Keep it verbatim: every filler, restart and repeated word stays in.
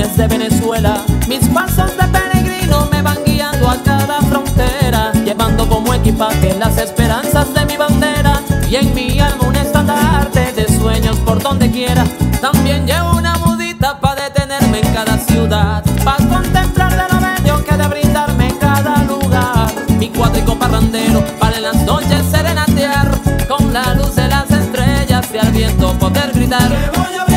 calles de Venezuela. Mis pasos de peregrino me van guiando a cada frontera, llevando como equipaje las esperanzas de mi bandera, y en mi alma un estandarte de sueños por donde quiera. También llevo una mudita para detenerme en cada ciudad, para contemplar de lo bello que de brindarme en cada lugar. Mi cuadrico parrandero para en las noches serenatear, con la luz de las estrellas y al viento poder gritar.